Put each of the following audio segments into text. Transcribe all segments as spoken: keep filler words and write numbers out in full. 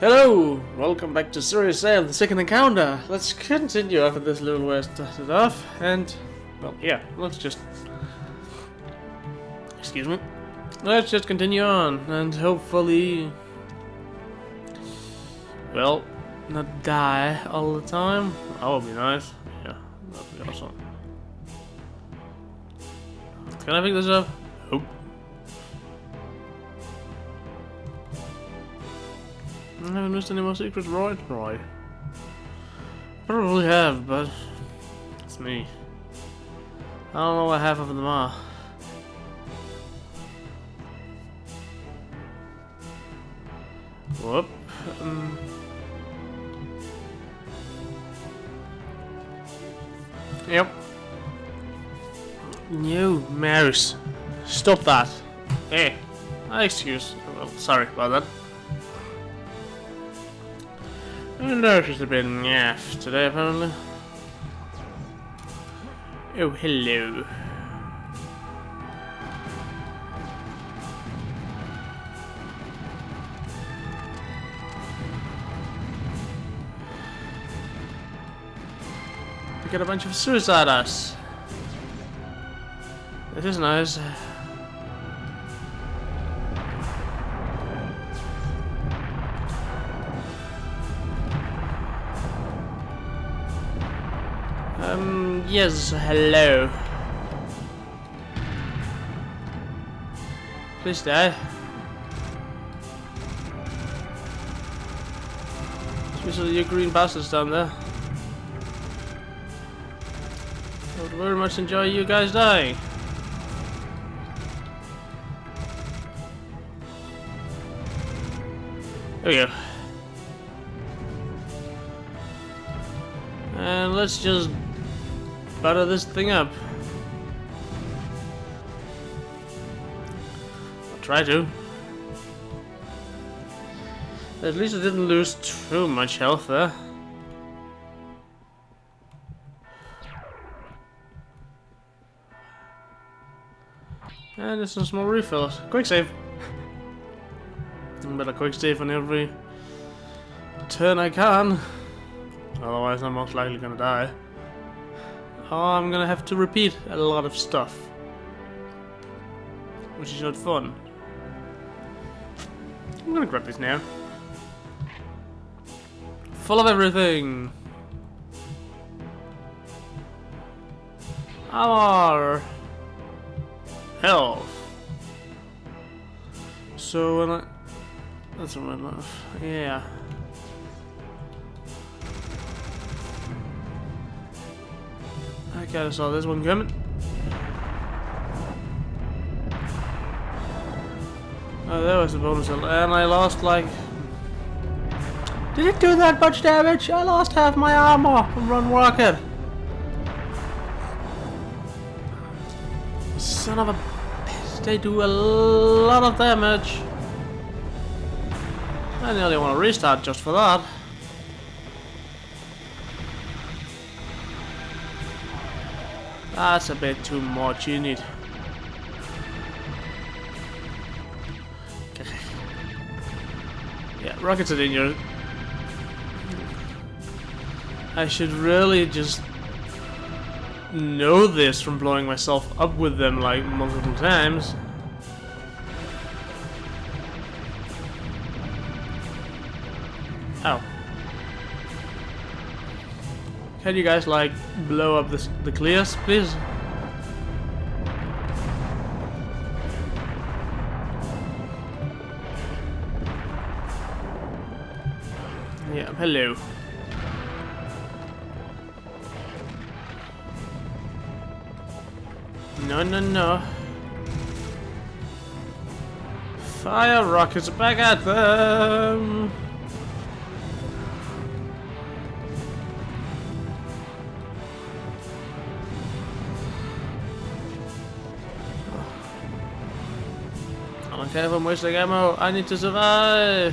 Hello! Welcome back to Serious Sam the Second Encounter! Let's continue after this little where I started off, and... well, yeah, let's just... excuse me. Let's just continue on, and hopefully... well, not die all the time. That would be nice. Yeah, that would be awesome. Can I pick this up? Nope. I haven't missed any more secrets, right? Right. Probably have, but it's me. I don't know what half of them are. Whoop. Um. Yep. New mouse. Stop that. Hey. Excuse. Well, sorry about that. I know she's a bit naff today, apparently. Oh, hello. We got a bunch of suicide ass. It is nice. Um, yes, hello. Please die. Especially your green bastards down there. I would very much enjoy you guys dying. There we go. And let's just butter this thing up. I'll try to. At least I didn't lose too much health there. And there's some small refills. Quick save. Better quick save on every turn I can. Otherwise I'm most likely gonna die. Oh, I'm gonna have to repeat a lot of stuff, which is not fun. I'm gonna grab this now. Full of everything. Our health. So when I... that's not my mouth. Yeah. I kinda saw this one coming. Oh, there was the bonus hill. And I lost like... did it do that much damage? I lost half my armor from Run Rocket. Son of a bitch, they do a lot of damage. I nearly want to restart just for that. That's a bit too much, you need. Yeah, rockets are dangerous. I should really just know this from blowing myself up with them like multiple times. Ow. Can you guys like blow up this, the clears, please? Yeah, hello. No, no, no. Fire rockets back at them. I have a wasting ammo. I need to survive.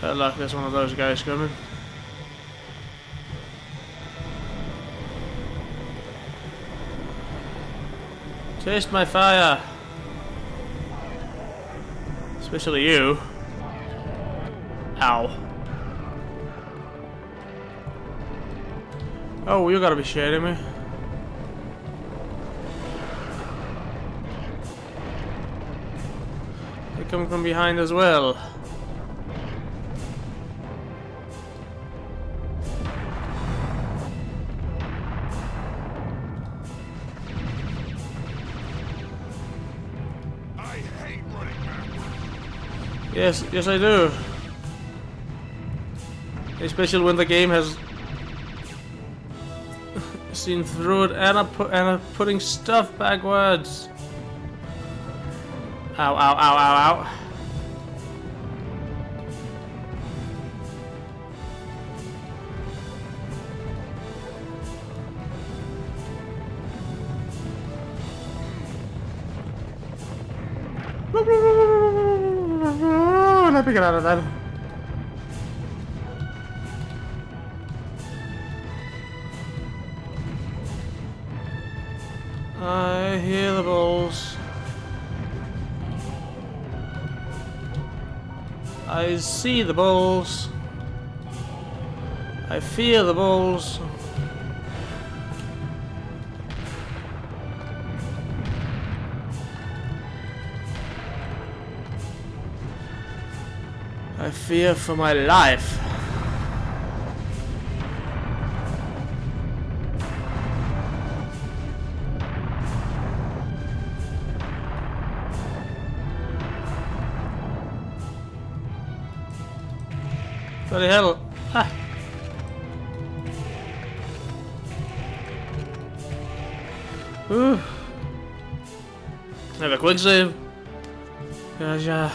Bad luck, there's one of those guys coming. Taste my fire. Especially you. Ow. Oh, you gotta be shitting me. They're coming from behind as well. Yes, yes I do. Especially when the game has seen through it and I'm, pu and I'm putting stuff backwards. Ow, ow, ow, ow, ow. Let me get out of that. I hear the balls. I see the balls. I fear the balls. I fear for my life. Bloody hell. Ah. Ooh. Have a quick save. Gotcha.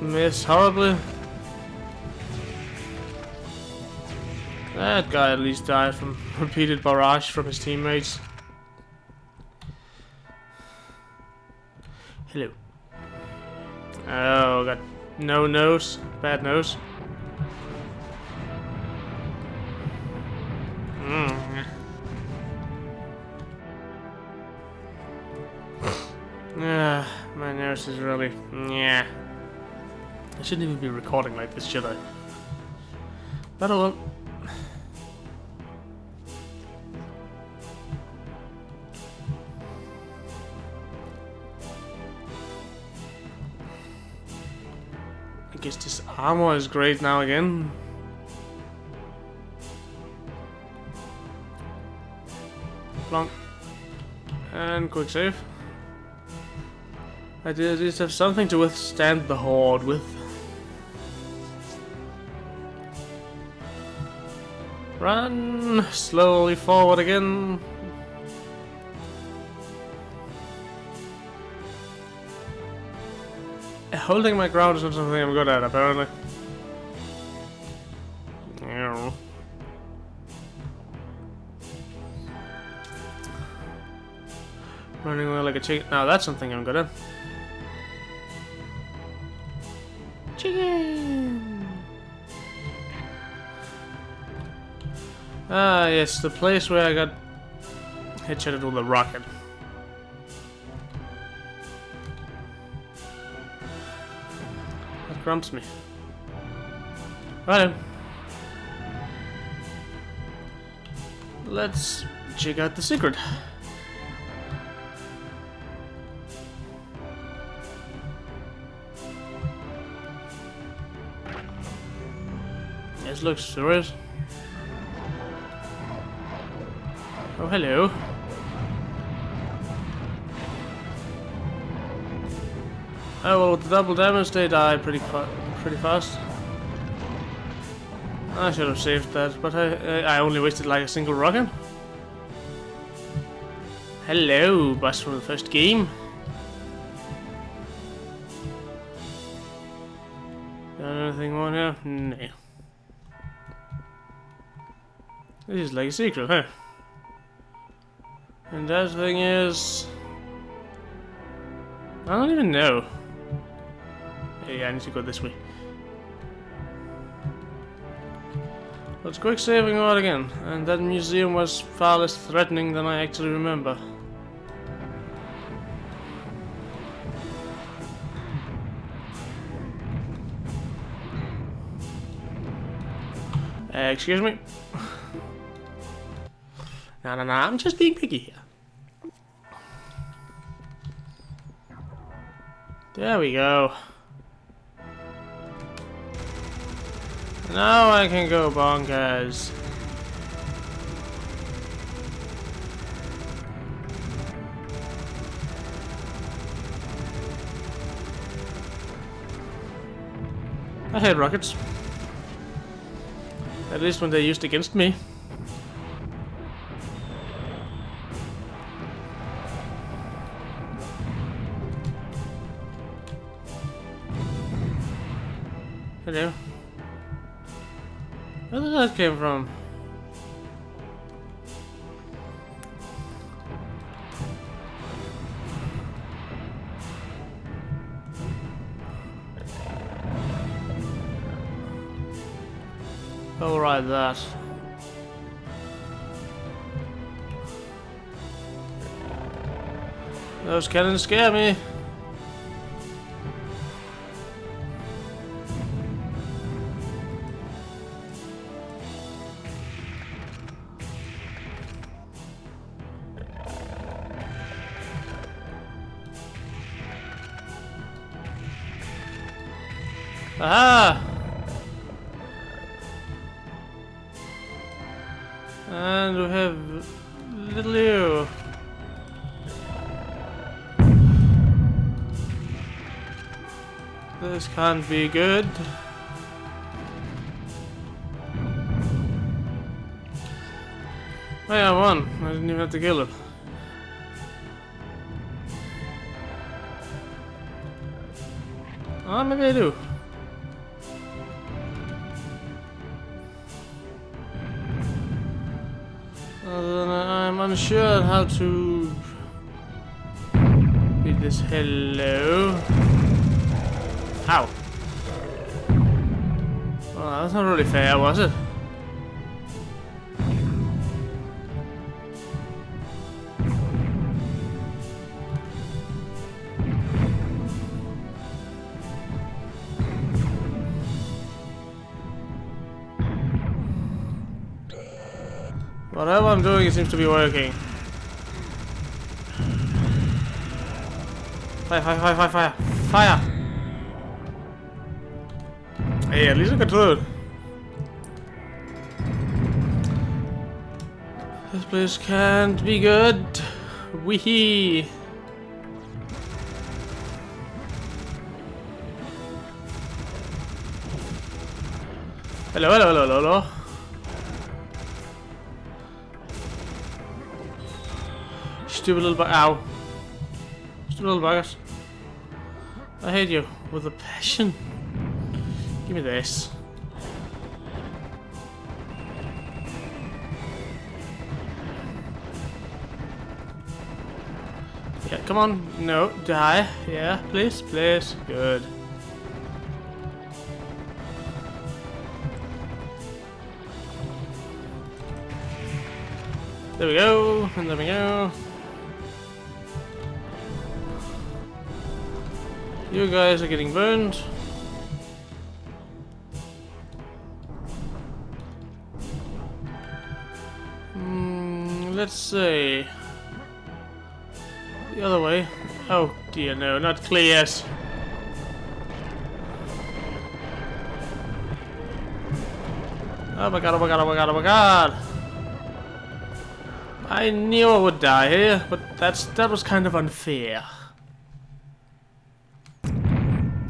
Miss horribly. That guy at least died from repeated barrage from his teammates. Hello. Oh, got no nose. Bad nose. Mm. Ah, my nose is really... yeah. I shouldn't even be recording like this, should I? But I won't. I guess this armor is great now again. Plonk. And quick save. I do at least have something to withstand the horde with. Run slowly forward again. Holding my ground is not something I'm good at, apparently. Yeah. Running away like a chicken. Now that's something I'm good at. Chicken! Ah, yes, the place where I got headshotted with a rocket. That grumps me. Right. Let's check out the secret. This looks serious. Oh, hello. Oh, well, with the double damage they die pretty fa pretty fast. I should have saved that, but I, I only wasted like a single rocket. Hello, boss from the first game. Got anything more here? No. This is like a secret, huh? And that thing is... I don't even know. Hey, I need to go this way. Let's quick saving mode again. And that museum was far less threatening than I actually remember. Uh, excuse me? No, no, no, I'm just being picky here. There we go. Now I can go bonkers. I hate rockets. At least when they're used against me. Hello. Where did that came from? All right, that. Those cannons scare me. Aha! And we have little you. This can't be good. Hey, I won. I didn't even have to kill him. Ah, maybe I do. Sure, how to beat this. Hello. How? Well, that's not really fair, was it? Whatever I'm doing, it seems to be working. Fire, fire, fire, fire, fire, fire! Hey, at least I got through it. This place can't be good. Weehee! Hello, hello, hello, hello, hello. Stupid little bug. Ow. Stupid little buggers. I hate you with a passion. Give me this. Yeah, come on. No, die. Yeah, please, please. Good. There we go. And there we go. You guys are getting burned. Mm, let's say the other way. Oh dear, no, not clear yet. Oh my god, oh my god, oh my god, oh my god. I knew I would die here, but that's that was kind of unfair.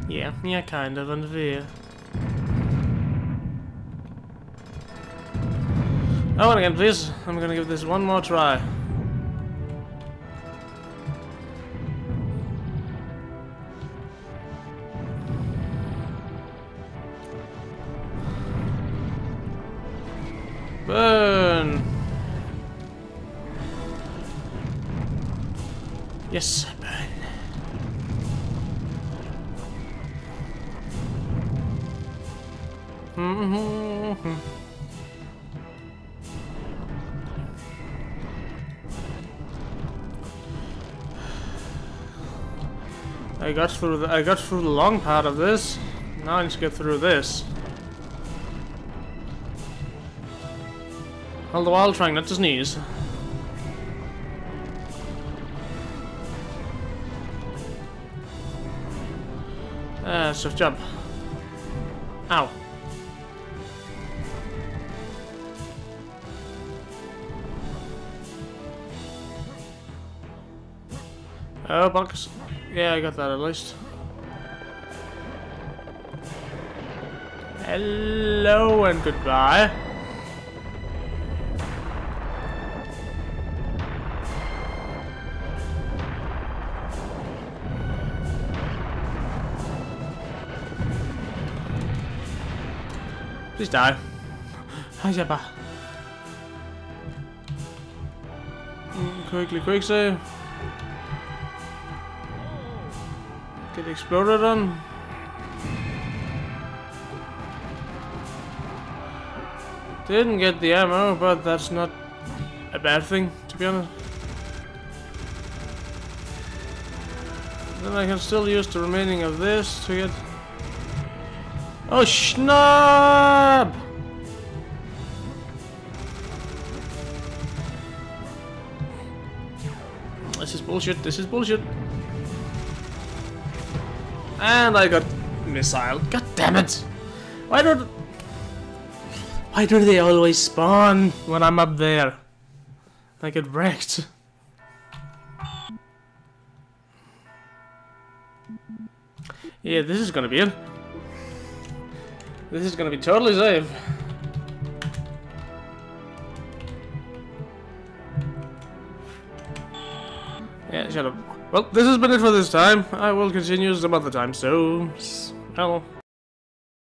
Yeah, yeah, kind of unfair. Oh, and again, please. I'm gonna give this one more try. Burn. Yes, burn. Mm-hmm. I got through the I got through the long part of this. Now I need to get through this. All the while trying not to sneeze. Ah, uh, swift jump. Ow. Oh, box. Yeah, I got that at least. Hello and goodbye. Please die. Hi, Zappa. Quickly, quick save. Get exploded on. Didn't get the ammo, but that's not a bad thing, to be honest. Then I can still use the remaining of this to get... Oh, snub! This is bullshit, this is bullshit. And I got missile. God damn it! Why don't Why do they always spawn when I'm up there? I get wrecked. Yeah, this is gonna be it. This is gonna be totally safe. Yeah, shut up. Well, this has been it for this time. I will continue some other time, so... Hello.